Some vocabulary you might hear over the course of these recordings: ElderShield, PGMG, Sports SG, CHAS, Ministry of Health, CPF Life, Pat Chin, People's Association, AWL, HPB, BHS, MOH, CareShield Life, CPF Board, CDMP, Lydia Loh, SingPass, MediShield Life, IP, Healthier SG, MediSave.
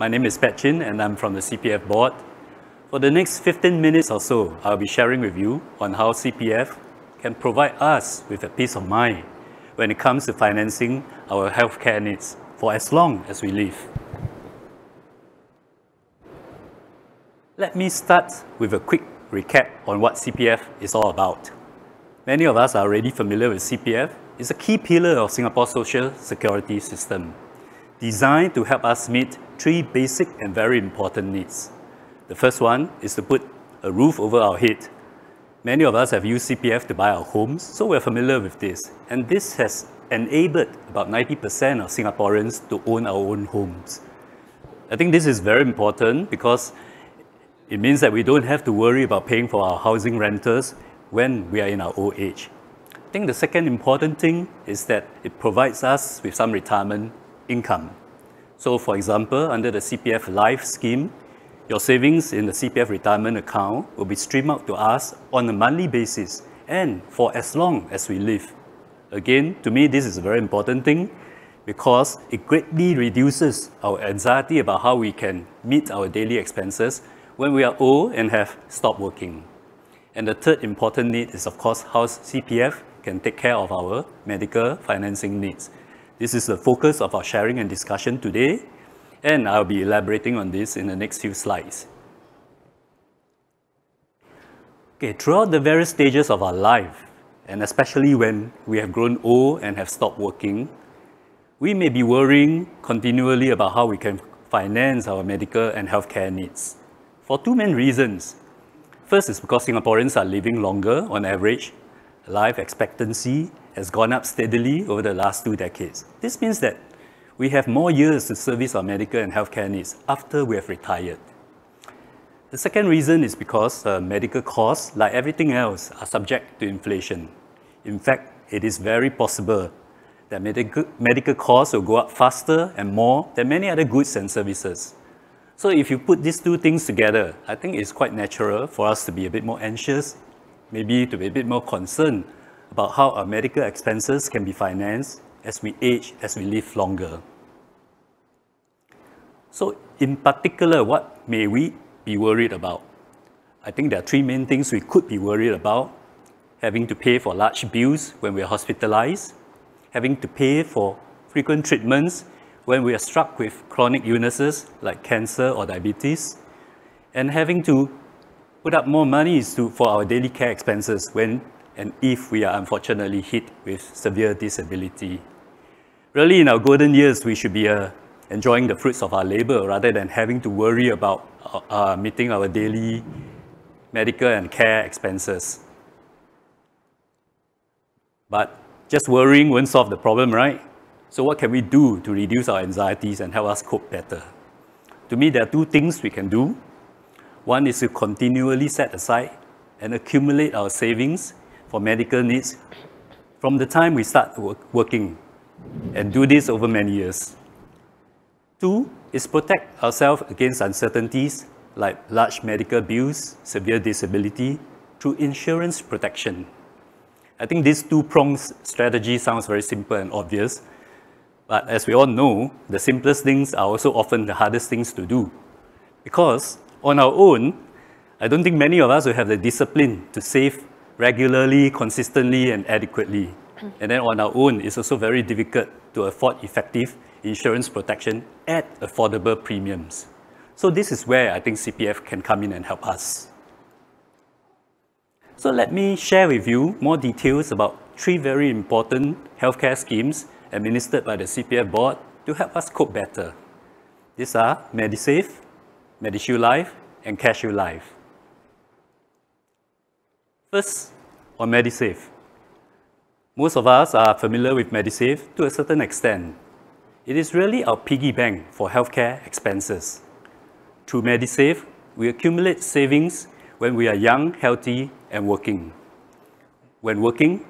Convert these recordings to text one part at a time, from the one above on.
My name is Pat Chin and I'm from the CPF Board. For the next 15 minutes or so, I'll be sharing with you on how CPF can provide us with a peace of mind when it comes to financing our healthcare needs for as long as we live. Let me start with a quick recap on what CPF is all about. Many of us are already familiar with CPF. It's a key pillar of Singapore's social security system, designed to help us meet three basic and very important needs. The first one is to put a roof over our head. Many of us have used CPF to buy our homes, so we're familiar with this. And this has enabled about 90% of Singaporeans to own our own homes. I think this is very important because it means that we don't have to worry about paying for our housing renters when we are in our old age. I think the second important thing is that it provides us with some retirement income. So for example, under the CPF Life scheme, your savings in the CPF retirement account will be streamed out to us on a monthly basis and for as long as we live. Again, to me, this is a very important thing because it greatly reduces our anxiety about how we can meet our daily expenses when we are old and have stopped working. And the third important need is, of course, how CPF can take care of our medical financing needs. This is the focus of our sharing and discussion today, and I'll be elaborating on this in the next few slides. Okay, throughout the various stages of our life, and especially when we have grown old and have stopped working, we may be worrying continually about how we can finance our medical and healthcare needs for two main reasons. First is because Singaporeans are living longer on average. Life expectancy has gone up steadily over the last 2 decades. This means that we have more years to service our medical and healthcare needs after we have retired. The second reason is because medical costs, like everything else, are subject to inflation. In fact, it is very possible that medical costs will go up faster and more than many other goods and services. So if you put these two things together, I think it's quite natural for us to be a bit more anxious, maybe to be a bit more concerned about how our medical expenses can be financed as we age, as we live longer. So in particular, what may we be worried about? I think there are three main things we could be worried about: having to pay for large bills when we are hospitalized, having to pay for frequent treatments when we are struck with chronic illnesses like cancer or diabetes, and having to put up more money for our daily care expenses when and if we are unfortunately hit with severe disability. Really, in our golden years, we should be enjoying the fruits of our labor rather than having to worry about meeting our daily medical and care expenses. But just worrying won't solve the problem, right? So what can we do to reduce our anxieties and help us cope better? To me, there are two things we can do. One is to continually set aside and accumulate our savings for medical needs from the time we start working, and do this over many years. Two is protect ourselves against uncertainties like large medical bills, severe disability, through insurance protection. I think this two-pronged strategy sounds very simple and obvious, but as we all know, the simplest things are also often the hardest things to do, because on our own, I don't think many of us will have the discipline to save regularly, consistently, and adequately. And then on our own, it's also very difficult to afford effective insurance protection at affordable premiums. So this is where I think CPF can come in and help us. So let me share with you more details about three very important healthcare schemes administered by the CPF Board to help us cope better. These are MediSave, MediShield Life, and CareShield Life. First, on MediSave. Most of us are familiar with MediSave to a certain extent. It is really our piggy bank for healthcare expenses. Through MediSave, we accumulate savings when we are young, healthy, and working. When working,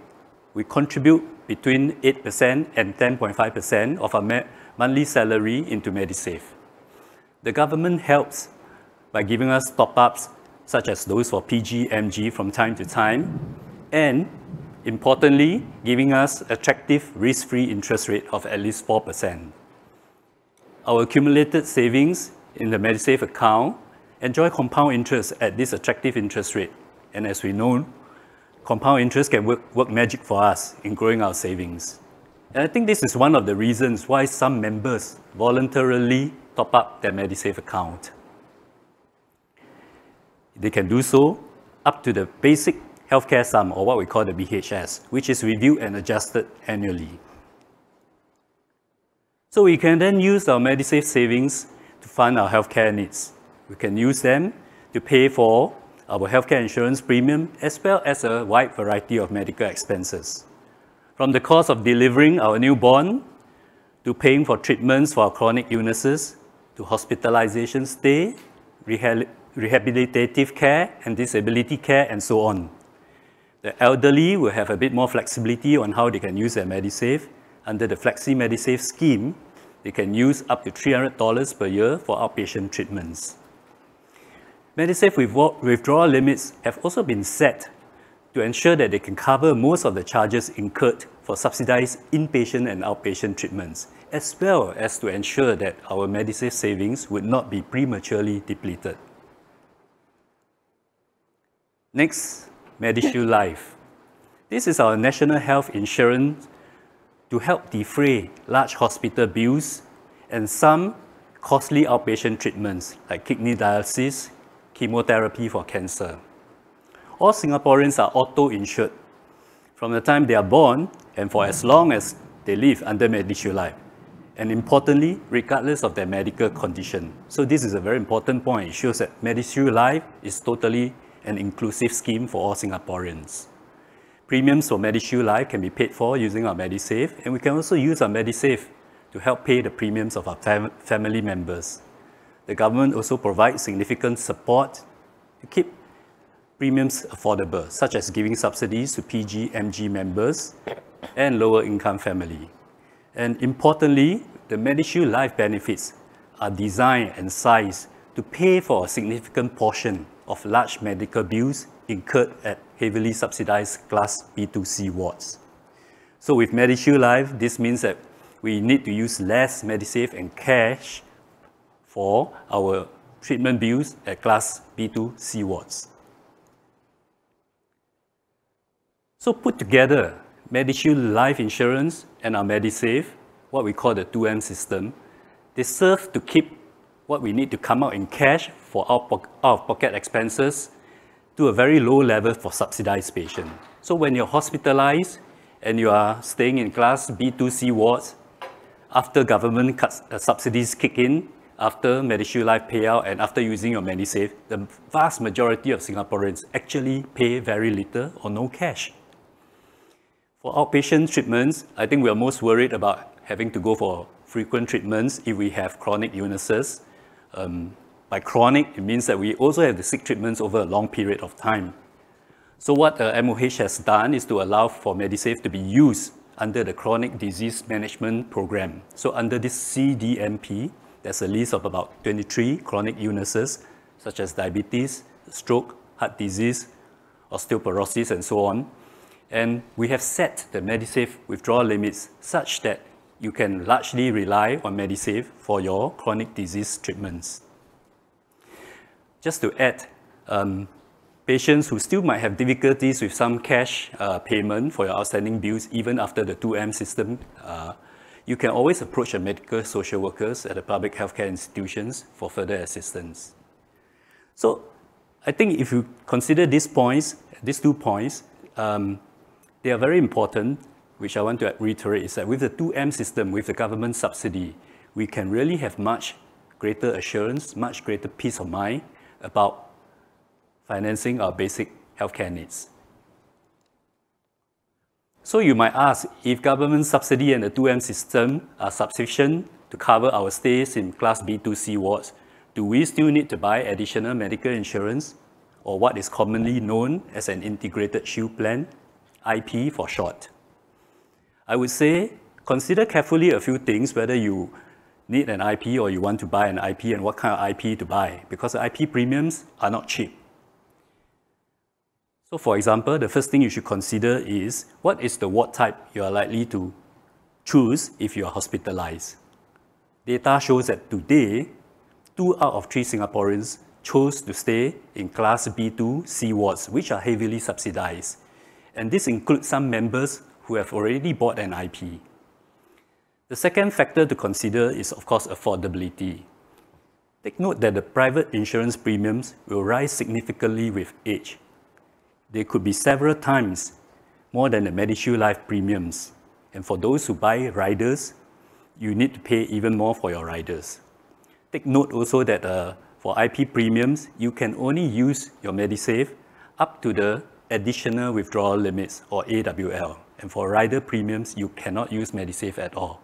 we contribute between 8% and 10.5% of our monthly salary into MediSave. The government helps by giving us top-ups such as those for PGMG from time to time, and importantly, giving us attractive risk-free interest rate of at least 4%. Our accumulated savings in the MediSave account enjoy compound interest at this attractive interest rate. And as we know, compound interest can work magic for us in growing our savings. And I think this is one of the reasons why some members voluntarily top up their MediSave account. They can do so up to the basic healthcare sum, or what we call the BHS, which is reviewed and adjusted annually. So we can then use our MediSave savings to fund our healthcare needs. We can use them to pay for our healthcare insurance premium, as well as a wide variety of medical expenses. From the cost of delivering our newborn, to paying for treatments for our chronic illnesses, to hospitalization stay, rehabilitative care, and disability care, and so on. The elderly will have a bit more flexibility on how they can use their MediSave. Under the Flexi MediSave scheme, they can use up to $300 per year for outpatient treatments. MediSave withdrawal limits have also been set to ensure that they can cover most of the charges incurred for subsidized inpatient and outpatient treatments, as well as to ensure that our MediSave savings would not be prematurely depleted. Next, MediShield Life. This is our national health insurance to help defray large hospital bills and some costly outpatient treatments like kidney dialysis, chemotherapy for cancer. All Singaporeans are auto-insured from the time they are born and for as long as they live under MediShield Life, and importantly, regardless of their medical condition. So this is a very important point. It shows that MediShield Life is totally an inclusive scheme for all Singaporeans. Premiums for MediShield Life can be paid for using our MediSave, and we can also use our MediSave to help pay the premiums of our family members. The government also provides significant support to keep premiums affordable, such as giving subsidies to PGMG members and lower-income family. And importantly, the MediShield Life benefits are designed and sized to pay for a significant portion of large medical bills incurred at heavily subsidized Class B2C wards. So with MediShield Life, this means that we need to use less MediSave and cash for our treatment bills at Class B2C wards. So put together, MediShield Life Insurance and our MediSave, what we call the 2M system, they serve to keep what we need to come out in cash for out-of-pocket expenses to a very low level for subsidized patients. So when you're hospitalized and you are staying in Class B2C wards, after government cuts, subsidies kick in, after MediShield Life payout, and after using your MediSave, the vast majority of Singaporeans actually pay very little or no cash. For outpatient treatments, I think we are most worried about having to go for frequent treatments if we have chronic illnesses. By chronic, it means that we also have to seek treatments over a long period of time. So what the MOH has done is to allow for MediSave to be used under the Chronic Disease Management Program. So under this CDMP, there's a list of about 23 chronic illnesses, such as diabetes, stroke, heart disease, osteoporosis, and so on. And we have set the MediSave withdrawal limits such that you can largely rely on MediSave for your chronic disease treatments. Just to add, patients who still might have difficulties with some cash payment for your outstanding bills, even after the 2M system, you can always approach your medical social workers at the public healthcare institutions for further assistance. So I think if you consider these points, these 2 points, they are very important, which I want to reiterate, is that with the 2M system, with the government subsidy, we can really have much greater assurance, much greater peace of mind about financing our basic healthcare needs. So you might ask, if government subsidy and the 2M system are sufficient to cover our stays in Class B2C wards, do we still need to buy additional medical insurance, or what is commonly known as an integrated shield plan, IP for short? I would say, consider carefully a few things, whether you need an IP or you want to buy an IP, and what kind of IP to buy, because the IP premiums are not cheap. So for example, the first thing you should consider is, what is the ward type you are likely to choose if you are hospitalized? Data shows that today, 2 out of 3 Singaporeans chose to stay in Class B2C wards, which are heavily subsidised. And this includes some members who have already bought an IP. The second factor to consider is, of course, affordability. Take note that the private insurance premiums will rise significantly with age. They could be several times more than the MediShield Life premiums. And for those who buy riders, you need to pay even more for your riders. Take note also that for IP premiums, you can only use your MediSave up to the additional withdrawal limits, or AWL. And for rider premiums, you cannot use MediSave at all.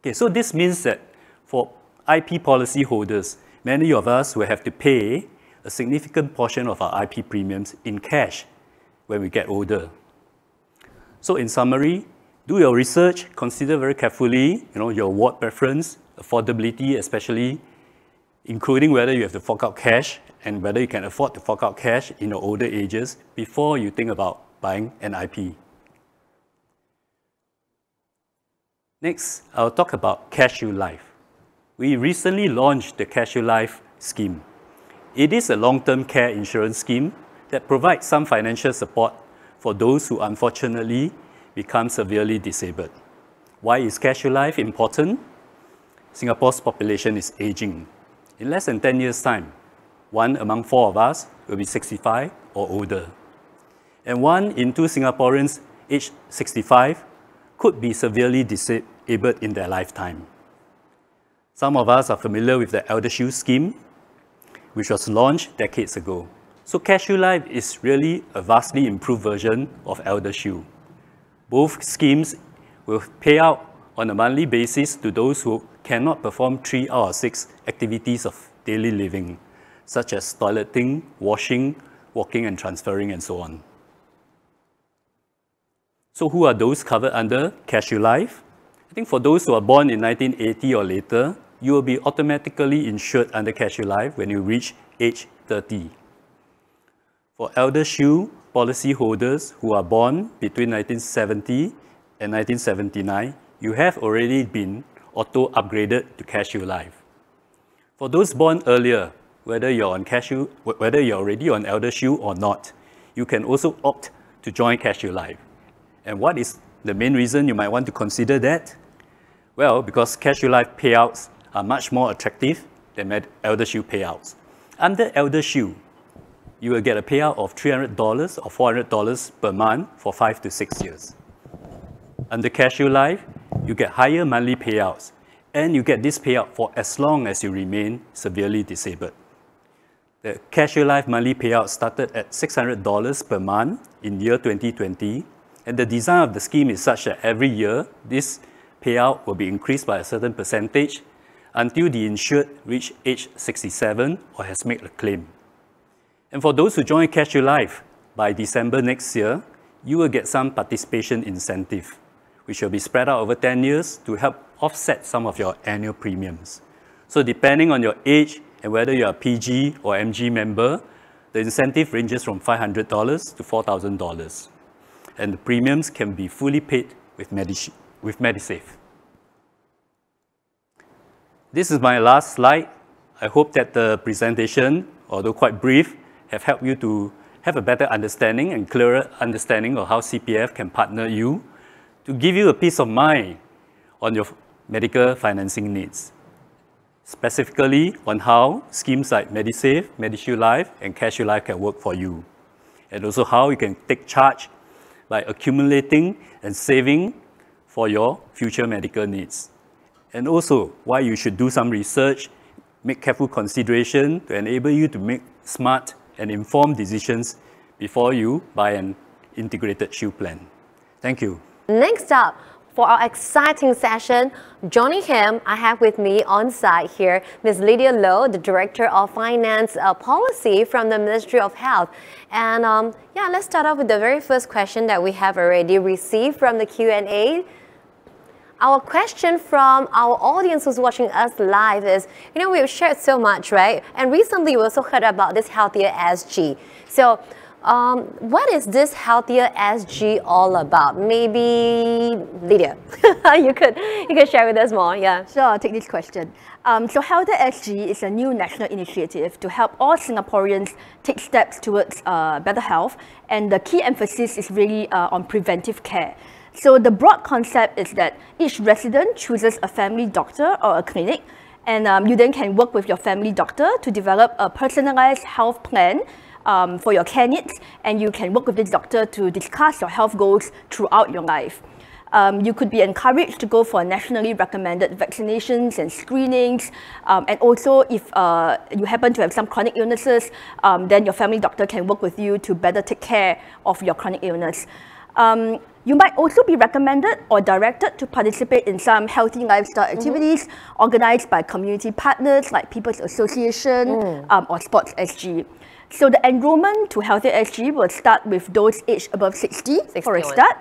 Okay, so this means that for IP policy holders, many of us will have to pay a significant portion of our IP premiums in cash when we get older. So in summary, do your research, consider very carefully your ward preference, affordability especially, including whether you have to fork out cash and whether you can afford to fork out cash in your older ages before you think about buying an IP. Next, I'll talk about CareShield Life. We recently launched the CareShield Life scheme. It is a long-term care insurance scheme that provides some financial support for those who unfortunately become severely disabled. Why is CareShield Life important? Singapore's population is aging. In less than 10 years' time, 1 among 4 of us will be 65 or older. And 1 in 2 Singaporeans aged 65 could be severely disabled in their lifetime. Some of us are familiar with the ElderShield scheme, which was launched decades ago. So CareShield Life is really a vastly improved version of ElderShield. Both schemes will pay out on a monthly basis to those who cannot perform 3 out of 6 activities of daily living, such as toileting, washing, walking and transferring, and so on. So who are those covered under CareShield Life? I think for those who are born in 1980 or later, you will be automatically insured under CareShield Life when you reach age 30. For ElderShield policyholders who are born between 1970 and 1979, you have already been auto-upgraded to CareShield Life. For those born earlier, whether you're already on ElderShield or not, you can also opt to join CareShield Life. And what is the main reason you might want to consider that? Well, because CareShield Life payouts are much more attractive than ElderShield payouts. Under ElderShield, you will get a payout of $300 or $400 per month for 5 to 6 years. Under CareShield Life, you get higher monthly payouts, and you get this payout for as long as you remain severely disabled. The CareShield Life monthly payout started at $600 per month in year 2020, and the design of the scheme is such that every year, this payout will be increased by a certain percentage until the insured reach age 67 or has made a claim. And for those who join CareShield Life, by December next year, you will get some participation incentive, which will be spread out over 10 years to help offset some of your annual premiums. So depending on your age and whether you're a PG or MG member, the incentive ranges from $500 to $4,000. And the premiums can be fully paid with MediSave. This is my last slide. I hope that the presentation, although quite brief, have helped you to have a better understanding and clearer understanding of how CPF can partner you to give you a peace of mind on your medical financing needs, specifically on how schemes like MediSave, MediShield Life, and CareShield Life can work for you, and also how you can take charge by accumulating and saving for your future medical needs, and also why you should do some research, make careful consideration to enable you to make smart and informed decisions before you buy an integrated shield plan. Thank you. Next up, for our exciting session, joining him, I have with me on site here Ms. Lydia Loh, the Director of Finance Policy from the Ministry of Health. And yeah, let's start off with the very first question that we have already received from the Q&A. Our question from our audience who's watching us live is, we've shared so much, right? And recently we also heard about this Healthier SG. So What is this Healthier SG all about? Maybe Lydia, you could share with us more. Yeah, sure. I'll take this question. So Healthier SG is a new national initiative to help all Singaporeans take steps towards better health, and the key emphasis is really on preventive care. So the broad concept is that each resident chooses a family doctor or a clinic, and you then can work with your family doctor to develop a personalized health plan for your care needs, and you can work with this doctor to discuss your health goals throughout your life. You could be encouraged to go for nationally recommended vaccinations and screenings, and also if you happen to have some chronic illnesses, then your family doctor can work with you to better take care of your chronic illness. You might also be recommended or directed to participate in some healthy lifestyle activities organized by community partners like People's Association or Sports SG. So the enrollment to Healthier SG will start with those aged above 60 for a start,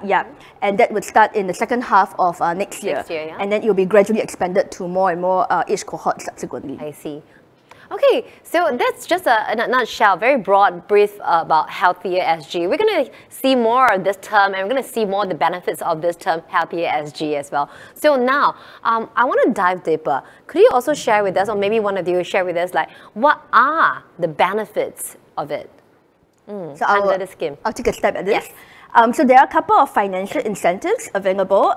and that would start in the second half of next year, and then it will be gradually expanded to more and more age cohorts subsequently. I see. Okay, so that's just in a nutshell, very broad brief about Healthier SG. We're going to see more of this term, and we're going to see more of the benefits of this term, Healthier SG, as well. So now, I want to dive deeper. Could you also share with us, or maybe one of you share with us, like, what are the benefits of it so under the scheme? I'll take a stab at this. Yes. So there are a couple of financial incentives available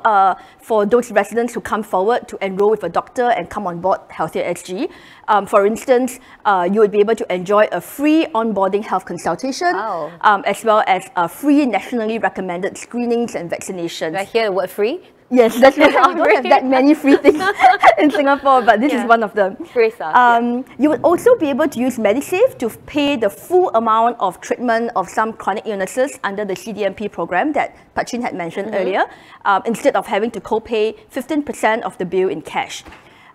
for those residents who come forward to enroll with a doctor and come on board Healthier SG. For instance, you would be able to enjoy a free onboarding health consultation, as well as free nationally recommended screenings and vaccinations. Did I hear the word free? Yes, that's right. We don't have that many free things in Singapore, but this is one of them. Free stuff. You would also be able to use MediSave to pay the full amount of treatment of some chronic illnesses under the CDMP program that Pat Chin had mentioned earlier, instead of having to co-pay 15% of the bill in cash.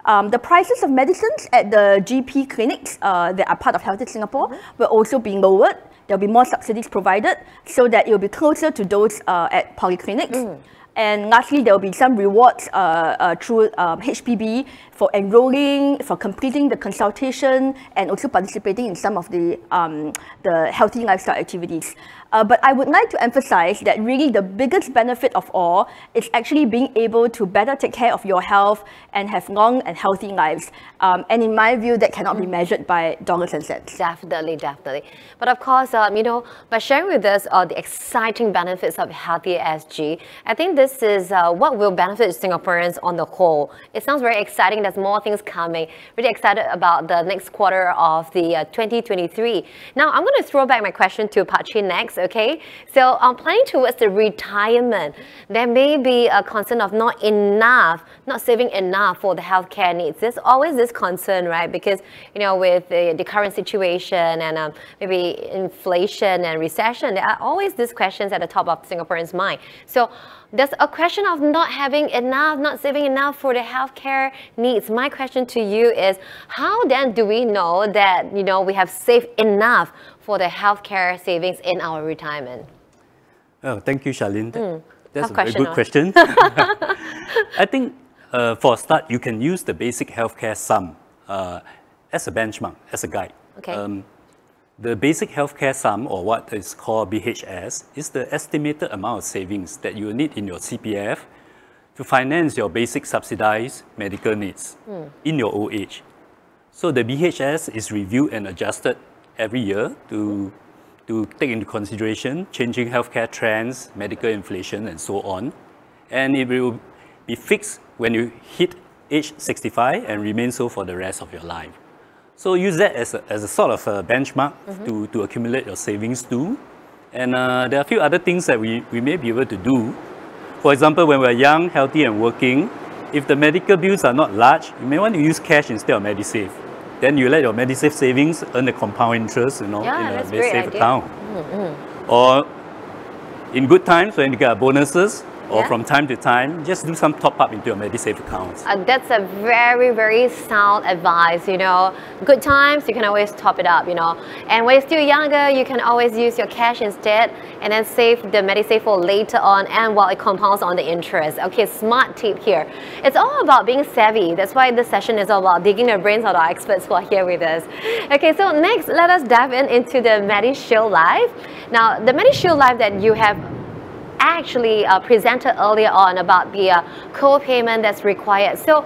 The prices of medicines at the GP clinics that are part of Healthy Singapore will also be lowered. There will be more subsidies provided so that it will be closer to those at polyclinics. And lastly, there will be some rewards through HPB for enrolling, for completing the consultation, and also participating in some of the healthy lifestyle activities. But I would like to emphasize that really the biggest benefit of all is actually being able to better take care of your health and have long and healthy lives. And in my view, that cannot be measured by dollars and cents. Definitely, definitely. But of course, you know, by sharing with us the exciting benefits of Healthier SG, I think this is what will benefit Singaporeans on the whole. It sounds very exciting. There's more things coming. Really excited about the next quarter of the 2023. Now, I'm going to throw back my question to Pat Chin next, okay? So, planning towards the retirement, there may be a concern of not saving enough for the healthcare needs. There's always this concern, right? Because, you know, with the current situation and maybe inflation and recession, there are always these questions at the top of Singaporeans' mind. So, there's a question of not having enough, not saving enough for the healthcare needs. My question to you is, how then do we know that, you know, we have saved enough for the healthcare savings in our retirement? Oh, thank you, Charlene. That's a very good question. I think for a start, you can use the basic healthcare sum as a benchmark, as a guide. Okay. The basic healthcare sum, or what is called BHS, is the estimated amount of savings that you need in your CPF to finance your basic subsidized medical needs in your old age. So the BHS is reviewed and adjusted every year to take into consideration changing healthcare trends, medical inflation, and so on. And it will be fixed when you hit age 65 and remain so for the rest of your life. So use that as a sort of a benchmark to accumulate your savings too. And there are a few other things that we may be able to do. For example, when we're young, healthy and working, if the medical bills are not large, you may want to use cash instead of MediSave. Then you let your MediSave savings earn the compound interest, you know, in a MediSave account. Or in good times, when you get bonuses, or from time to time, just do some top up into your MediSave account. That's a very, very sound advice, you know. Good times, you can always top it up, you know. And when you're still younger, you can always use your cash instead and then save the MediSave for later on and while it compounds on the interest. Okay, smart tip here. It's all about being savvy. That's why this session is all about digging the brains of our experts who are here with us. Okay, so next, let us dive into the MediShield Life. Now, the MediShield Life that you have actually presented earlier on about the co-payment that's required. So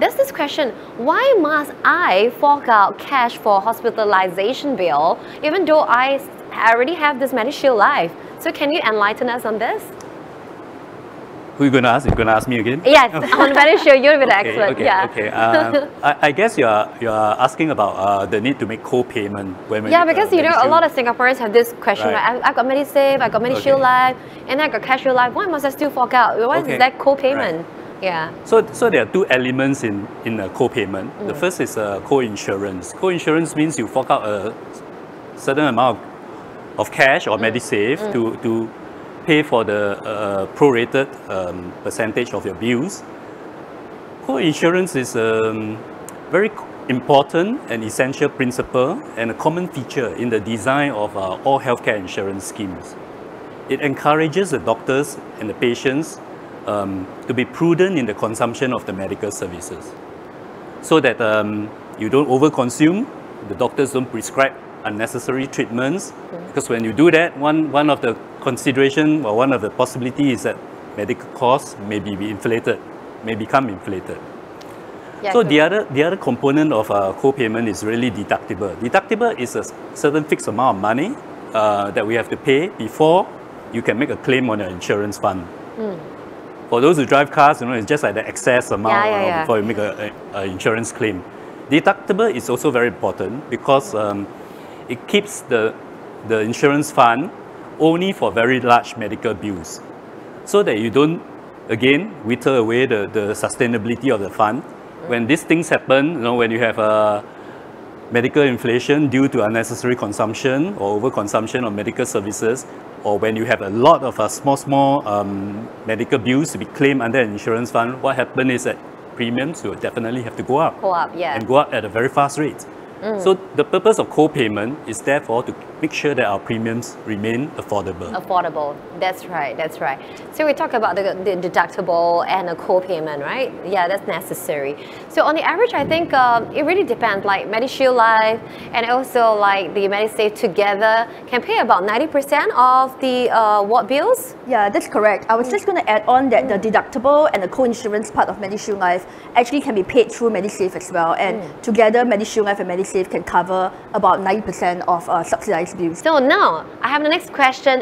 there's this question, why must I fork out cash for hospitalization bill even though I already have this MediShield Life? So can you enlighten us on this? Who are you going to ask? You're going to ask me again? Yes, on MediShield, you're the expert. Okay, yeah. Okay. I guess you're asking about the need to make co-payment. Yeah, because you know, a lot of Singaporeans have this question, right? I've got MediSave, I've got MediShield Life, and I've got CareShield Life. Why must I still fork out? Why is that co-payment? Right. Yeah. So there are two elements in a co-payment. The first is co-insurance. Co-insurance means you fork out a certain amount of cash or MediSave to pay for the prorated percentage of your bills. Co-insurance is a very important and essential principle and a common feature in the design of all healthcare insurance schemes. It encourages the doctors and the patients to be prudent in the consumption of the medical services so that you don't overconsume, the doctors don't prescribe unnecessary treatments, because when you do that, one of the consideration or one of the possibilities is that medical costs may be inflated, may become inflated. Yeah, so the other component of co-payment is really deductible. Deductible is a certain fixed amount of money that we have to pay before you can make a claim on your insurance fund. For those who drive cars, you know, it's just like the excess amount before you make an insurance claim. Deductible is also very important because it keeps the insurance fund only for very large medical bills, so that you don't, again, wither away the sustainability of the fund. When these things happen, you know, when you have medical inflation due to unnecessary consumption or overconsumption of medical services, or when you have a lot of small medical bills to be claimed under an insurance fund, what happens is that premiums will definitely have to go up. Go up, yeah. And go up at a very fast rate. So the purpose of co-payment is therefore to make sure that our premiums remain affordable. Affordable, that's right, that's right. So we talk about the deductible and the co-payment, right? Yeah, that's necessary. So on the average, I think it really depends, like MediShield Life and also like the MediSave together can pay about 90% of the ward bills? Yeah, that's correct. I was just going to add on that the deductible and the co-insurance part of MediShield Life actually can be paid through MediSave as well, and together MediShield Life and MediSave can cover about 90% of subsidized bills. So now, I have the next question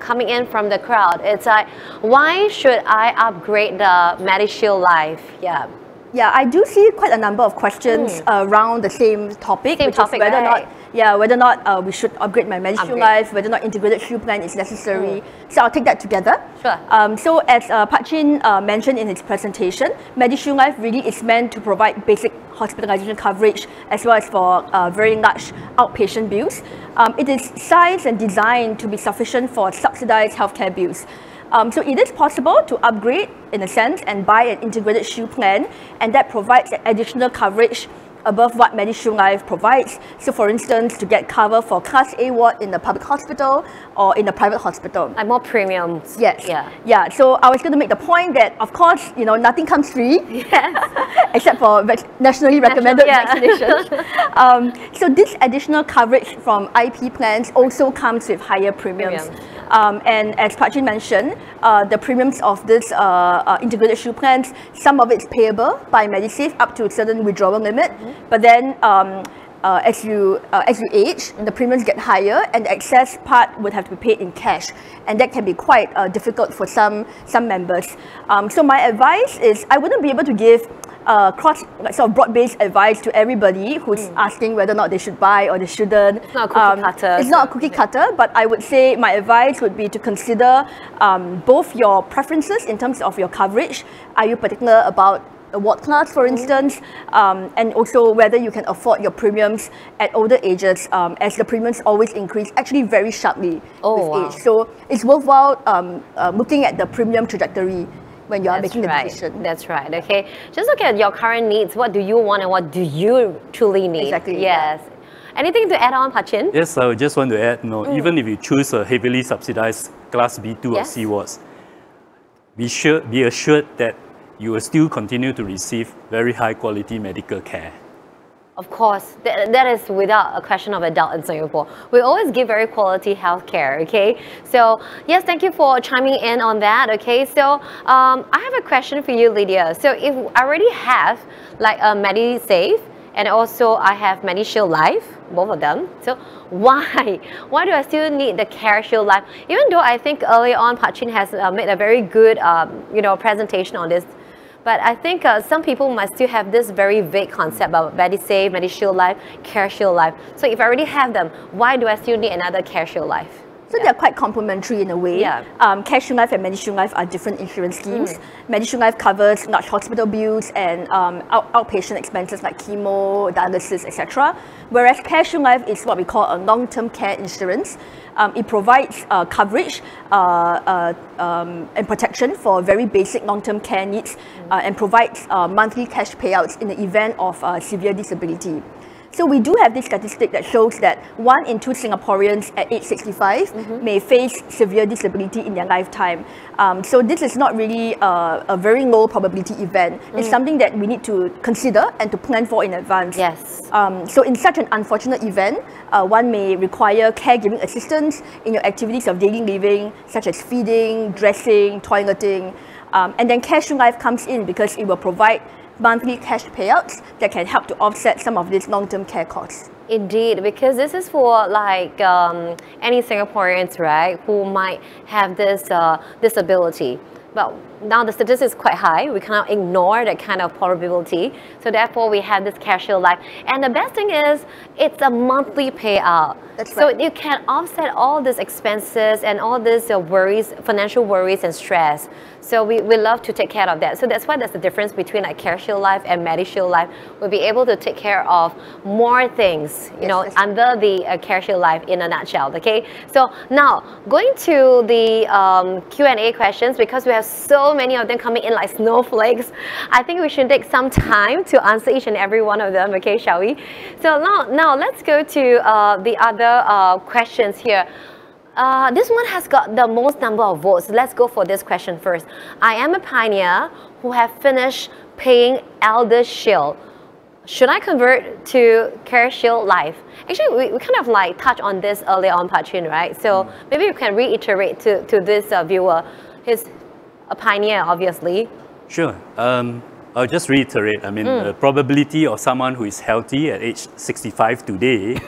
coming in from the crowd. It's like, why should I upgrade the MediShield Life? Yeah. Yeah, I do see quite a number of questions around the same topic, whether or not we should upgrade my MediShield Life, whether or not integrated shield plan is necessary. So I'll take that together. Sure. So as Pat Chin mentioned in his presentation, MediShield Life really is meant to provide basic hospitalization coverage as well as for very large outpatient bills. It is sized and designed to be sufficient for subsidized healthcare bills. So it is possible to upgrade, in a sense, and buy an integrated shield plan, and that provides additional coverage above what MediShield Life provides. So for instance, to get cover for Class A ward in a public hospital or in a private hospital. Like more premiums. Yes. Yeah. Yeah. So I was going to make the point that, of course, you know, nothing comes free. Yes. Except for nationally recommended vaccinations. So this additional coverage from IP plans also comes with higher premiums. And as Pat Chin mentioned, the premiums of this integrated shield plans, some of it's payable by MediSave up to a certain withdrawal limit. But then as you age, the premiums get higher and the excess part would have to be paid in cash. And that can be quite difficult for some members. So my advice is I wouldn't be able to give broad-based advice to everybody who's asking whether or not they should buy or they shouldn't. It's not a cookie cutter. It's not a cookie cutter, but I would say my advice would be to consider both your preferences in terms of your coverage. Are you particular about what class, for instance, and also whether you can afford your premiums at older ages, as the premiums always increase actually very sharply with age. So it's worthwhile looking at the premium trajectory when you are making the decision. That's right. Okay, just look at your current needs. What do you want and what do you truly need? Exactly. Yes. Yeah. Anything to add on, Pat Chin? Yes, I would just want to add, even if you choose a heavily subsidized Class B2 or C wards, be assured that you will still continue to receive very high quality medical care. Of course, that is without a question of a doubt in Singapore. We always give very quality health care, okay? So, yes, thank you for chiming in on that, okay? So, I have a question for you, Lydia. So, if I already have like a MediSave, and also I have MediShield Life, both of them. So why do I still need the CareShield Life? Even though I think early on Pat Chin has made a very good presentation on this, but I think some people might still have this very vague concept about MediSave, MediShield Life, CareShield Life. So if I already have them, why do I still need another CareShield Life? So they're quite complementary in a way. Yeah. CareShield Life and MediShield Life are different insurance schemes. MediShield Life covers large hospital bills and outpatient expenses like chemo, dialysis, etc. Whereas CareShield Life is what we call a long-term care insurance. It provides coverage and protection for very basic long-term care needs and provides monthly cash payouts in the event of severe disability. So we do have this statistic that shows that 1 in 2 Singaporeans at age 65 may face severe disability in their lifetime. So this is not really a very low probability event. It's something that we need to consider and to plan for in advance. Yes. So in such an unfortunate event, one may require caregiving assistance in your activities of daily living, such as feeding, dressing, toileting. And then CareShield Life comes in because it will provide monthly cash payouts that can help to offset some of these long-term care costs. Indeed, because this is for like any Singaporeans, right, who might have this disability. But now the statistic is quite high. We cannot ignore that kind of probability. So therefore, we have this CareShield Life. And the best thing is, it's a monthly payout. That's right. So you can offset all these expenses and all these worries, financial worries and stress. So we love to take care of that. So that's why there's the difference between like CareShield Life and MediShield Life. We'll be able to take care of more things, you know, under the CareShield Life in a nutshell. Okay. So now going to the Q&A questions, because we have so many of them coming in like snowflakes. I think we should take some time to answer each and every one of them, okay, shall we? So now let's go to the other questions here. This one has got the most number of votes. Let's go for this question first. I am a pioneer who have finished paying ElderShield. Should I convert to CareShield Life? Actually, we kind of like touched on this earlier on, Pat Chin, right? So maybe you can reiterate to this viewer. His a pioneer, obviously. Sure. I'll just reiterate. I mean, the probability of someone who is healthy at age 65 today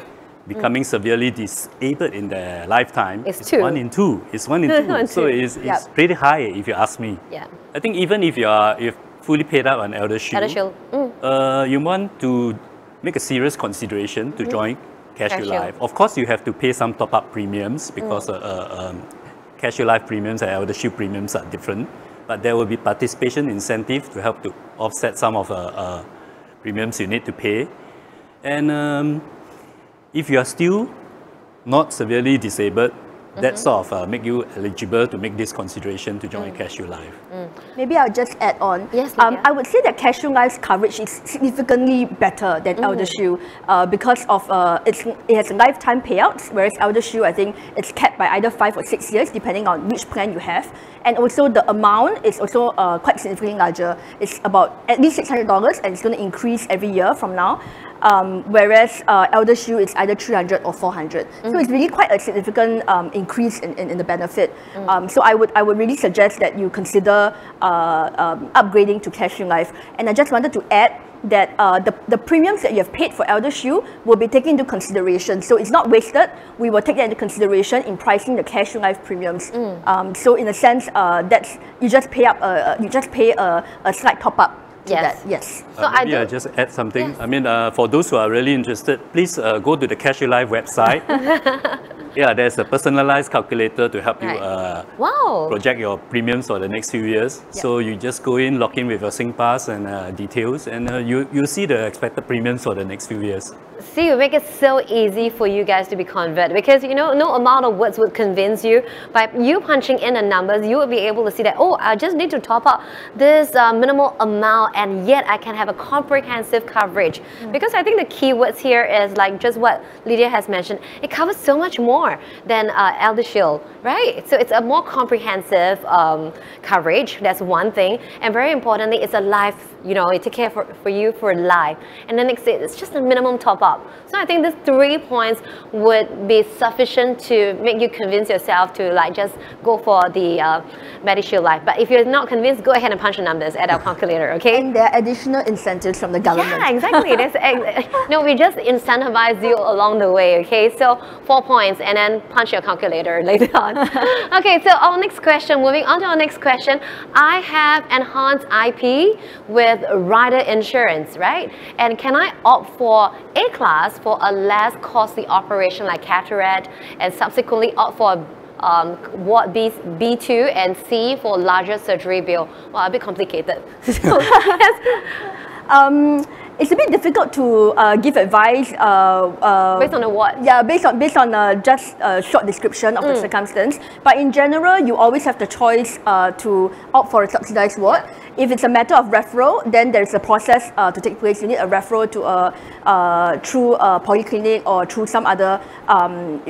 becoming severely disabled in their lifetime is 1 in 2. It's 1 in 2. So it's pretty high, if you ask me. Yeah. I think even if you're fully paid up on ElderShield, you want to make a serious consideration to join CareShield Life. Of course, you have to pay some top-up premiums because CareShield Life premiums and ElderShield premiums are different, but there will be participation incentive to help to offset some of the premiums you need to pay. And if you are still not severely disabled, that sort of make you eligible to make this consideration to join CareShield Life. Maybe I'll just add on. Yes, I would say that CareShield Life's coverage is significantly better than ElderShield because of it has lifetime payouts, whereas ElderShield, I think, it's capped by either 5 or 6 years, depending on which plan you have. And also the amount is also quite significantly larger. It's about at least $600, and it's going to increase every year from now. Whereas ElderShield is either 300 or 400. So it's really quite a significant increase in the benefit. So I would really suggest that you consider upgrading to CareShield Life. And I just wanted to add that the premiums that you have paid for ElderShield will be taken into consideration. So it's not wasted. We will take that into consideration in pricing the CareShield Life premiums. So in a sense, that's you just pay a slight top up. Yes. Yes. Maybe I just add something. Yes. I mean, for those who are really interested, please go to the CareShield Life website. Yeah, there's a personalized calculator to help you project your premiums for the next few years. Yep. So you just go in, log in with your SingPass and details, and you'll see the expected premiums for the next few years. See, we make it so easy for you guys to be convert, because you know, no amount of words would convince you. By you punching in the numbers, you will be able to see that, oh, I just need to top up this minimal amount, and yet I can have a comprehensive coverage. Because I think the key words here is like just what Lydia has mentioned, it covers so much more than ElderShield, right? So it's a more comprehensive coverage, that's one thing. And very importantly, it's a life, you know, it takes care for you for life. And then it's just a minimum top up. So I think these 3 points would be sufficient to make you convince yourself to like just go for the MediShield Life. But if you're not convinced, go ahead and punch the numbers at our calculator, okay? And there are additional incentives from the government. Yeah, exactly. No, we just incentivize you along the way, okay? So 4 points and then punch your calculator later on. Okay, so our next question, moving on to our next question. I have enhanced IP with rider insurance, right? And can I opt for A class for a less costly operation like cataract, and subsequently opt for ward B2 and C for larger surgery bill? Well, a bit complicated. It's a bit difficult to give advice based on the what? Yeah, based on short description of the circumstance. But in general, you always have the choice to opt for a subsidized ward. If it's a matter of referral, then there's a process to take place. You need a referral to through a polyclinic or through some other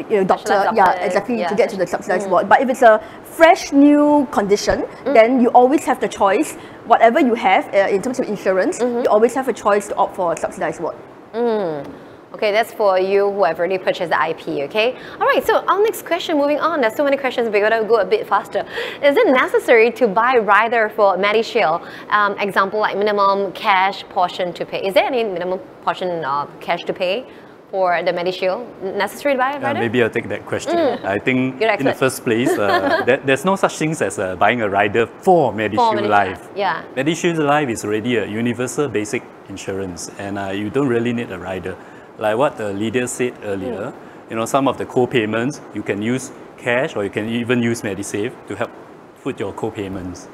you know, doctor. Yeah, exactly, to get to the subsidized ward. But if it's a fresh new condition, then you always have the choice. Whatever you have in terms of insurance, you always have a choice to opt for a subsidized ward. Okay, that's for you who have already purchased the IP, okay? Alright, so our next question, moving on, there's so many questions, we gotta go a bit faster. Is it necessary to buy rider for MediShield? Example, like minimum cash portion to pay. Is there any minimum portion of cash to pay for the MediShield? Necessary to buy a rider? Maybe I'll take that question. I think in the first place, there's no such thing as buying a rider for MediShield Life. Yeah. MediShield Life is already a universal basic insurance, and you don't really need a rider. Like what the leader said earlier, you know, some of the co-payments, you can use cash or you can even use MediSave to help foot your co-payments.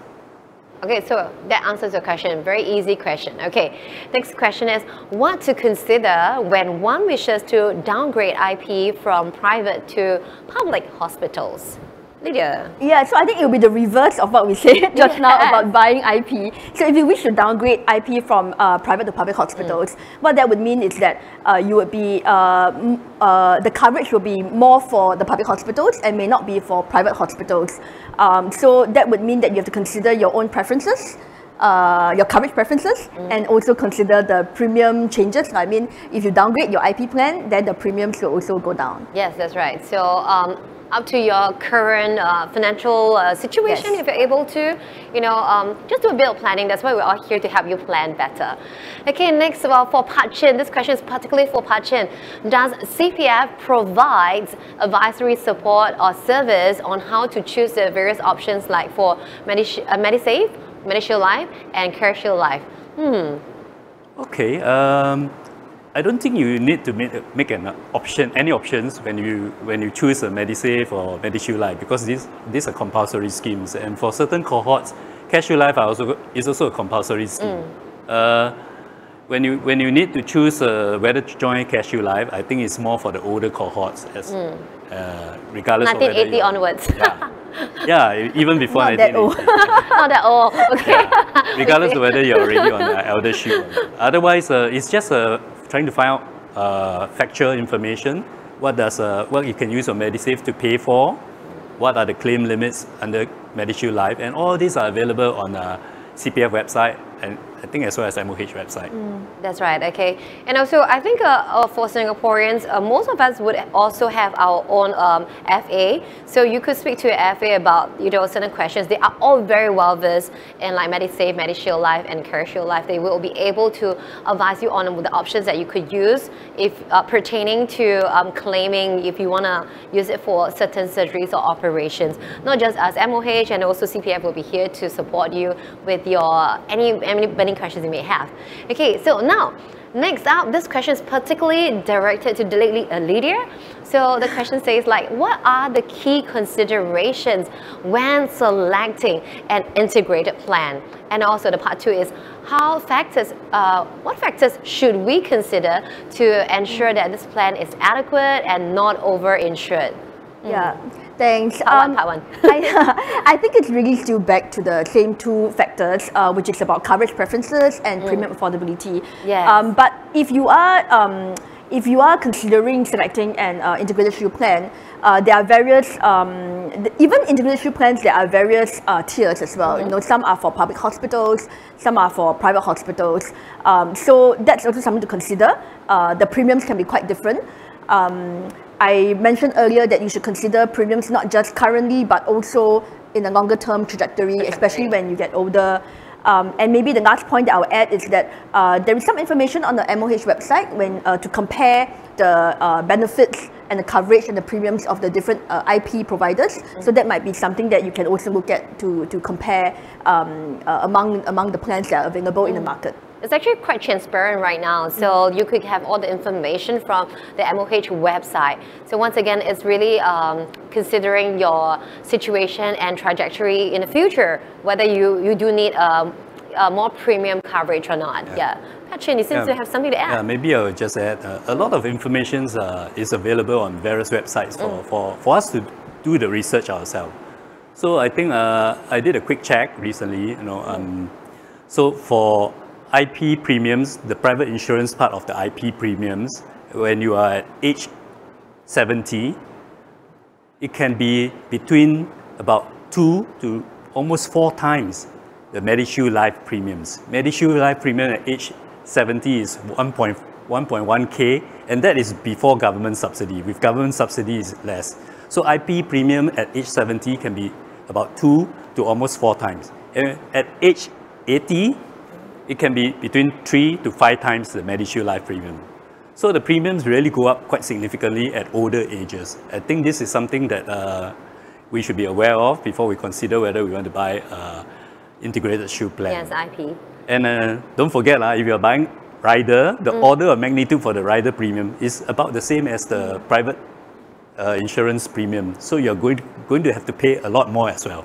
Okay, so that answers your question. Very easy question. Okay, next question is what to consider when one wishes to downgrade IP from private to public hospitals? Lydia? Yeah, so I think it will be the reverse of what we said just now about buying IP. So if you wish to downgrade IP from private to public hospitals, what that would mean is that you would be, the coverage will be more for the public hospitals and may not be for private hospitals. So that would mean that you have to consider your own preferences, your coverage preferences, and also consider the premium changes. I mean, if you downgrade your IP plan, then the premiums will also go down. Yes, that's right. So up to your current financial situation, if you're able to, you know, just do a bit of planning. That's why we're all here to help you plan better. Okay, next for Pat Chin, this question is particularly for Pat Chin. Does CPF provides advisory support or service on how to choose the various options like for MediSave, MediShield Life and CareShield Life? Okay, I don't think you need to make an option, any options when you choose a MediSave or MediShield Life, because these are compulsory schemes, and for certain cohorts, CareShield Life is also a compulsory scheme. When you need to choose whether to join CareShield Life, I think it's more for the older cohorts, as regardless of 1980 onwards. Yeah, even before 1980. Not that old. Okay. Yeah, regardless of whether you're already on ElderShield. Otherwise, it's just trying to find out factual information. What you can use your MediSave to pay for? What are the claim limits under MediShield Life? And all these are available on CPF website and I think as well as MOH website. That's right, okay. And also I think for Singaporeans, most of us would also have our own FA. So you could speak to your FA about, you know, certain questions. They are all very well versed in like MediSave, MediShield Life and CareShield Life. They will be able to advise you on the options that you could use if pertaining to claiming if you want to use it for certain surgeries or operations. Not just us, MOH and also CPF will be here to support you with your any questions you may have. Okay, so now Next up, this question is particularly directed to Lydia. So the question says, like, what are the key considerations when selecting an integrated plan? And also the part two is, what factors should we consider to ensure that this plan is adequate and not over-insured? Yeah. Thanks. Part one. I think it really still back to the same two factors, which is about coverage preferences and premium affordability. Yes. But if you are considering selecting an integrated shield plan, there are various, even integrated shield plans, there are various tiers as well. You know, some are for public hospitals, some are for private hospitals. So that's also something to consider. The premiums can be quite different. I mentioned earlier that you should consider premiums not just currently, but also in a longer term trajectory, especially when you get older. And maybe the last point that I'll add is that there is some information on the MOH website when to compare the benefits and the coverage and the premiums of the different IP providers. So that might be something that you can also look at to compare among the plans that are available in the market. It's actually quite transparent right now, so you could have all the information from the MOH website. So once again, it's really considering your situation and trajectory in the future, whether you do need more premium coverage or not. Yeah. Pat Chin, you seem to have something to add. Yeah, maybe I'll just add, a lot of information is available on various websites for us to do the research ourselves. So I think I did a quick check recently, you know, so for IP premiums, the private insurance part of the IP premiums, when you are at age 70, it can be between about 2 to almost 4 times the MediShield Life premiums. MediShield Life premium at age 70 is 1.1K, and that is before government subsidy. With government subsidy, is less. So IP premium at age 70 can be about 2 to almost 4 times. And at age 80, it can be between 3 to 5 times the MediShield Life premium. So the premiums really go up quite significantly at older ages. I think this is something that we should be aware of before we consider whether we want to buy integrated shield plan. Yes, IP. And don't forget, if you're buying rider, the order of magnitude for the rider premium is about the same as the private insurance premium. So you're going to have to pay a lot more as well.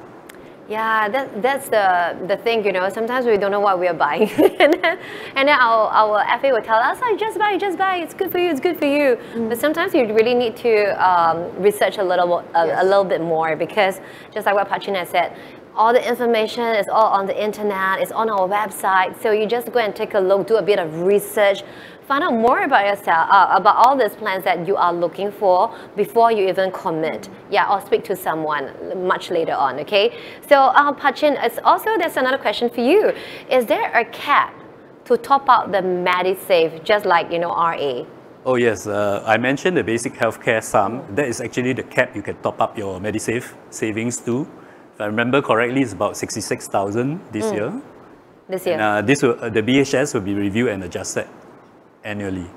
Yeah, that's the thing, you know, sometimes we don't know what we are buying. and then our FA will tell us, oh, just buy, it's good for you, it's good for you. But sometimes you really need to research a little bit more, because just like what Pat Chin has said, all the information is all on the internet, it's on our website, so you just go and take a look, do a bit of research, find out more about yourself, about all these plans that you are looking for before you even commit. Yeah, or speak to someone much later on, okay? So, Pat Chin, there's another question for you. Is there a cap to top up the MediSave, just like, you know, RA? Oh yes, I mentioned the basic healthcare sum. That is actually the cap you can top up your MediSave savings to. If I remember correctly, it's about 66,000 this year. This year. And, the BHS will be reviewed and adjusted annually.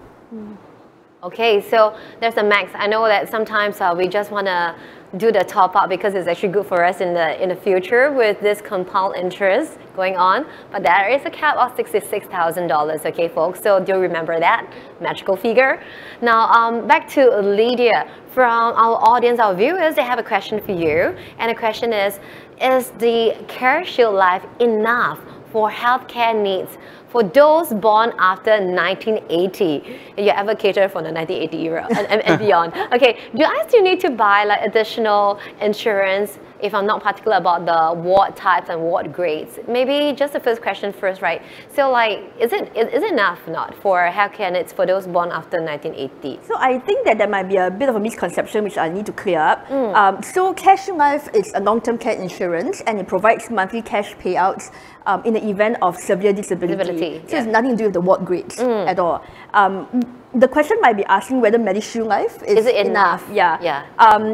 Okay, so there's a max. I know that sometimes we just want to do the top up because it's actually good for us in the future with this compound interest going on. But there is a cap of $66,000, okay, folks? So do remember that magical figure. Now, back to Lydia. From our audience, our viewers, they have a question for you. And the question is the CareShield Life enough for healthcare needs for those born after 1980. You advocated for the 1980 era and beyond. Okay, do I still need to buy like additional insurance if I'm not particular about the ward types and ward grades? Maybe just the first question first, right? So like, is it enough or not for healthcare needs for those born after 1980? So I think that there might be a bit of a misconception which I need to clear up. So CareShield Life is a long-term care insurance, and it provides monthly cash payouts in the event of severe disability. So it's nothing to do with the ward grades at all. The question might be asking whether MediShield Life is enough.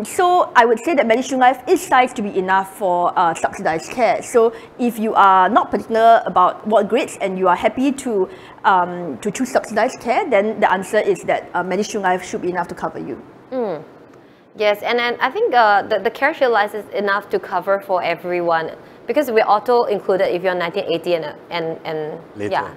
So I would say that MediShield Life is sized to be enough for subsidized care. So if you are not particular about what grades and you are happy to choose subsidized care, then the answer is that MediShield Life should be enough to cover you. Yes, and then I think the CareShield Life is enough to cover for everyone, because we're auto included if you're 1980 and later.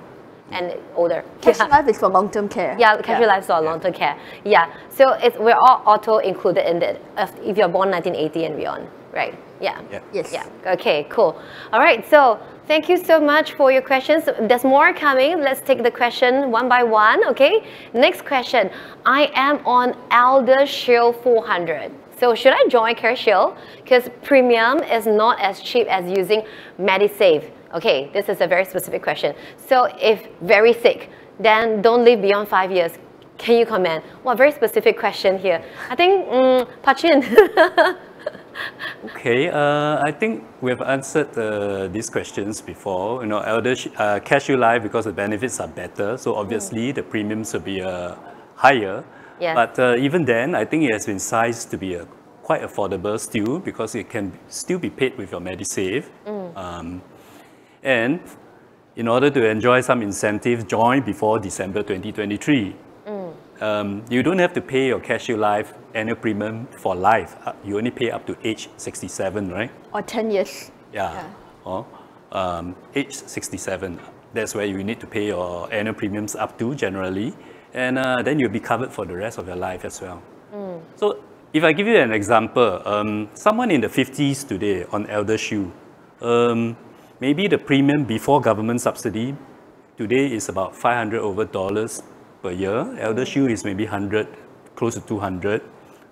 and older. CareShield Life is for long-term care. Yeah, CareShield Life is for long-term care. Yeah, so it's, we're all auto-included in it if you're born 1980 and beyond, right? Yeah. Yes. Yeah. Okay, cool. All right, so thank you so much for your questions. There's more coming. Let's take the question one by one, okay? Next question. I am on ElderShield 400. So should I join CareShield? Because premium is not as cheap as using MediSave. Okay, this is a very specific question. So if very sick, then don't live beyond 5 years. Can you comment? Well, very specific question here. I think, Pat Chin. Okay, I think we have answered these questions before. You know, CareShield Life, because the benefits are better, so obviously the premiums will be higher. Yeah. But even then, I think it has been sized to be quite affordable still, because it can still be paid with your MediSave. And in order to enjoy some incentive, join before December 2023. You don't have to pay your CareShield Life annual premium for life. You only pay up to age 67, right? Or 10 years. Yeah. Or age 67. That's where you need to pay your annual premiums up to generally. And then you'll be covered for the rest of your life as well. So if I give you an example, someone in the 50s today on ElderShield, maybe the premium before government subsidy today is about $500 per year. ElderShield is maybe 100, close to 200.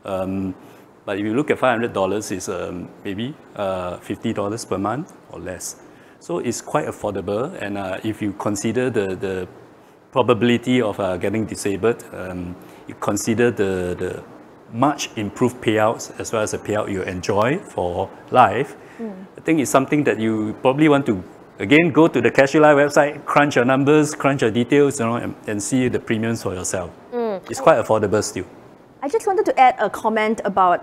But if you look at $500, it's maybe $50 per month or less. So it's quite affordable. And if you consider the probability of getting disabled, you consider the much improved payouts as well as the payout you enjoy for life. I think it's something that you probably want to, again, go to the CareShield Life website, crunch your numbers, crunch your details, you know, and see the premiums for yourself. It's quite affordable still. I just wanted to add a comment about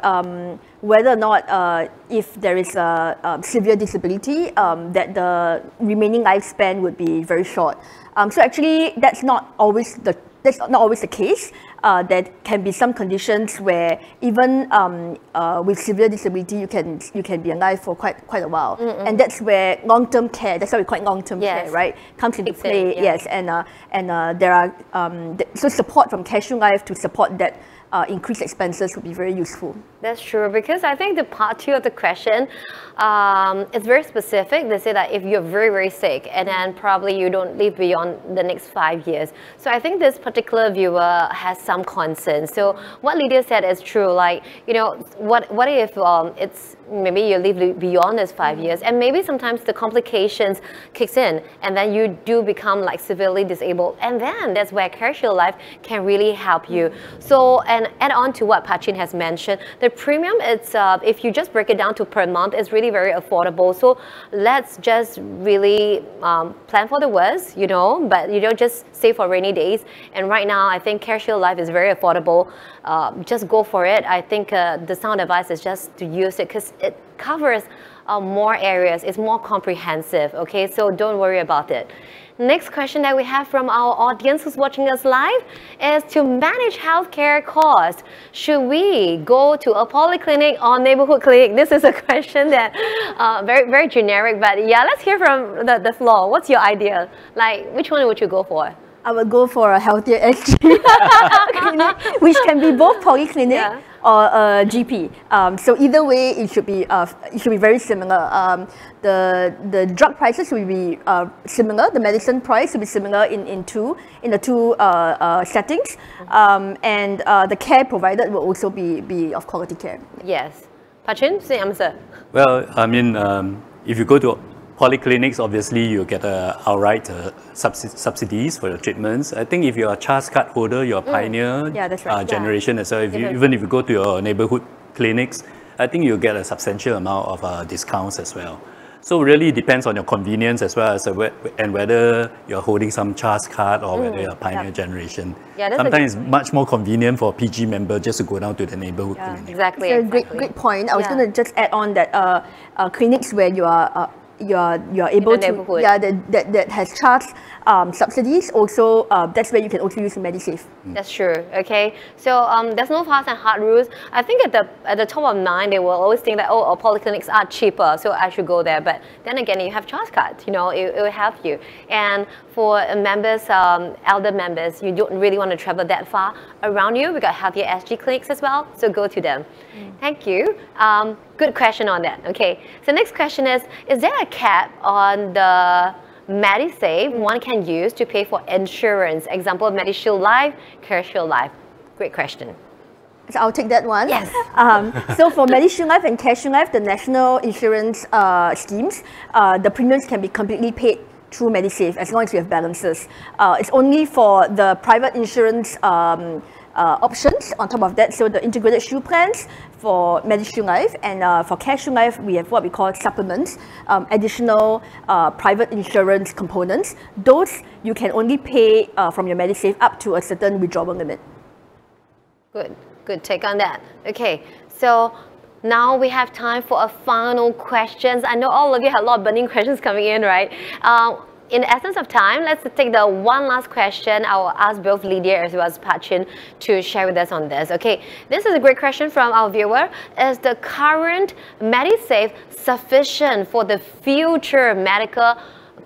whether or not if there is a severe disability, that the remaining lifespan would be very short. So actually, that's not always the case. There can be some conditions where even with severe disability, you can be alive for quite a while, and that's where long-term care. That's why we call it long-term care, right? Comes into play. Yes, and there are so support from CareShield Life to support that. Increased expenses would be very useful. That's true, because I think the part two of the question is very specific. They say that if you're very, very sick and then probably you don't live beyond the next 5 years. So I think this particular viewer has some concerns. So what Lydia said is true, like, you know, what if it's maybe you live beyond this 5 years, and maybe sometimes the complications kicks in and then you do become like severely disabled, and then that's where CareShield Life can really help you. So, and add on to what Pat Chin has mentioned, the premium, it's if you just break it down to per month, it's really very affordable. So let's just really plan for the worst, you know, but you don't just save for rainy days. And right now, I think CareShield Life is very affordable. Just go for it. I think the sound advice is just to use it, because it covers more areas. It's more comprehensive, okay? So don't worry about it. Next question that we have from our audience who's watching us live is, to manage healthcare costs, should we go to a polyclinic or neighborhood clinic? This is a question that very, very generic, but yeah, let's hear from the floor. What's your idea? Like, which one would you go for? I would go for a Healthier SG clinic, which can be both polyclinic or a GP. So either way, it should be very similar. The drug prices will be similar. The medicine price will be similar in the two settings, and the care provided will also be of quality care. Yes, Pat Chin, say answer. Well, I mean, if you go to polyclinics, obviously you get outright subsidies for your treatments. I think if you're a CHAS card holder, you're a pioneer generation as well. Even if you go to your neighborhood clinics, I think you get a substantial amount of discounts as well. So really depends on your convenience as well as and whether you're holding some CHAS card or whether you're a pioneer generation. Yeah, sometimes it's much more convenient for a PG member just to go down to the neighborhood clinic. Exactly. So great point. I was going to just add on that clinics where you are you're able to, yeah, that has CHAS subsidies also, that's where you can also use MediSave. That's true. Okay, so there's no fast and hard rules. I think at the top of mind they will always think that, oh, polyclinics are cheaper, so I should go there. But then again, you have CHAS card, you know, it will help you. And for members, elder members, you don't really want to travel that far. Around you, we got Healthier SG clinics as well, so go to them. Thank you. Good question on that. Okay, so next question is there a cap on the MediSave one can use to pay for insurance? Example, MediShield Life, CareShield Life. Great question. So I'll take that one. Yes. So for MediShield Life and CareShield Life, the national insurance schemes, the premiums can be completely paid through MediSave as long as you have balances. It's only for the private insurance options on top of that. So the integrated shield plans for MediShield Life, and for CareShield Life, we have what we call supplements, additional private insurance components. Those you can only pay from your MediSave up to a certain withdrawal limit. Good, good take on that. Okay, so now we have time for a final questions. I know all of you had a lot of burning questions coming in, right? In the essence of time, let's take the one last question. I will ask both Lydia as well as Pat Chin to share with us on this. Okay, this is a great question from our viewer. Is the current MediSave sufficient for the future medical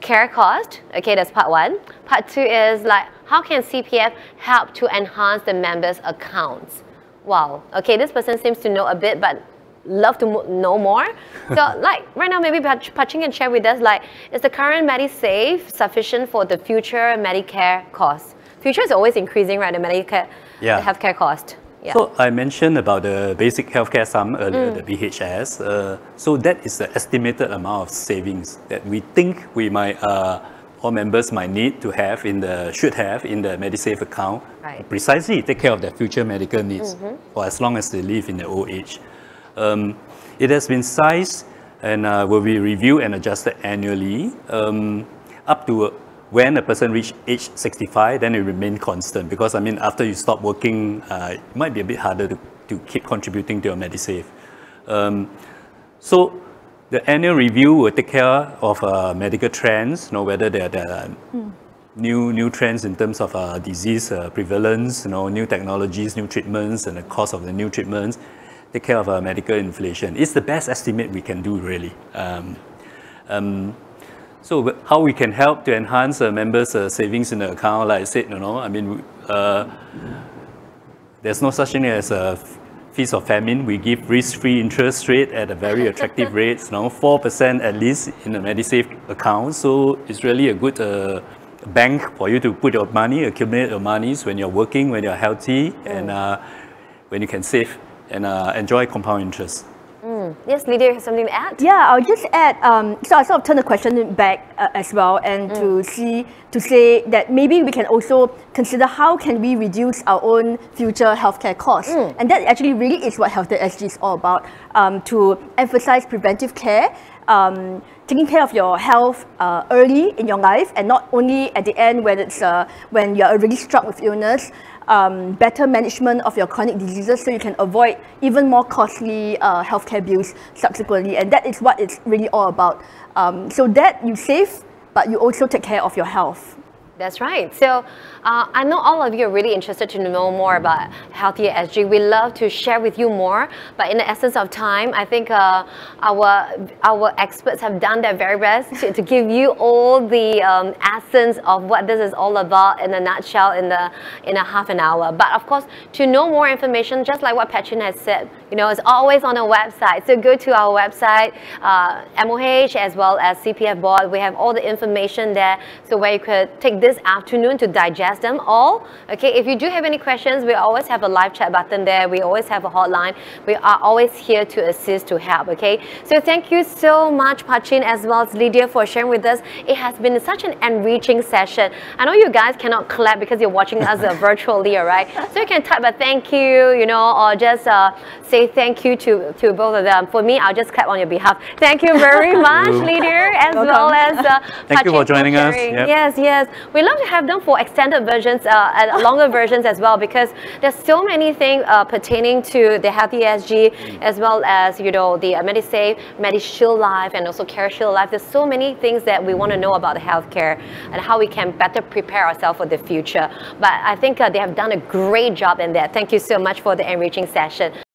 care cost? Okay, that's part one. Part two is like, how can CPF help to enhance the members' accounts? Wow. Okay, this person seems to know a bit, but love to know more. So like right now, maybe Pat Chin can share with us, like, is the current MediSave sufficient for the future Medicare cost? Future is always increasing, right? The Medicare, yeah, the healthcare cost. Yeah. So I mentioned about the basic healthcare sum earlier, the BHS. So that is the estimated amount of savings that we think we might, all members might need to have in the, should have in the MediSave account, right, precisely take care of their future medical needs for as long as they live in their old age. It has been sized and will be reviewed and adjusted annually up to when a person reaches age 65, then it remains constant, because I mean after you stop working, it might be a bit harder to keep contributing to your MediSave. So the annual review will take care of medical trends, you know, whether there are new trends in terms of disease prevalence, you know, new technologies, new treatments, and the cost of the new treatments. Take care of medical inflation. It's the best estimate we can do, really. So how we can help to enhance members' savings in the account, like I said, you know, I mean, there's no such thing as a feast or famine. We give risk-free interest rate at a very attractive rate, you know, 4% at least in the MediSave account. So it's really a good bank for you to put your money, accumulate your monies when you're working, when you're healthy, and when you can save and enjoy compound interest. Yes, Lydia, you have something to add? Yeah, I'll just add, so I sort of turn the question back as well, and to say that maybe we can also consider how can we reduce our own future healthcare costs. And that actually really is what Healthier SG is all about, to emphasize preventive care, taking care of your health early in your life, and not only at the end when it's when you're already struck with illness. Better management of your chronic diseases, so you can avoid even more costly healthcare bills subsequently, and that is what it's really all about. So that you save, but you also take care of your health. That's right. So I know all of you are really interested to know more about Healthier SG. We love to share with you more, but in the essence of time, I think our experts have done their very best to give you all the essence of what this is all about in a nutshell in a half an hour. But of course, to know more information, just like what Pat Chin has said, you know, it's always on our website. So go to our website, MOH as well as CPF Board. We have all the information there, so where you could take this afternoon to digest them all. Okay, if you do have any questions, we always have a live chat button there. We always have a hotline. We are always here to assist, to help. Okay, so thank you so much, Pat Chin, as well as Lydia, for sharing with us. It has been such an enriching session. I know you guys cannot clap because you're watching us virtually, alright? So you can type a thank you, you know, or just say thank you to both of them. For me, I'll just clap on your behalf. Thank you very much, Lydia, as well as Pat Chin. Thank you for joining us. Yep. Yes, yes. we love to have them for extended versions and longer versions as well, because there's so many things pertaining to the Healthier SG, as well as, you know, the MediSave, MediShield Life, and also CareShield Life. There's so many things that we want to know about the healthcare and how we can better prepare ourselves for the future. But I think they have done a great job in that. Thank you so much for the enriching session.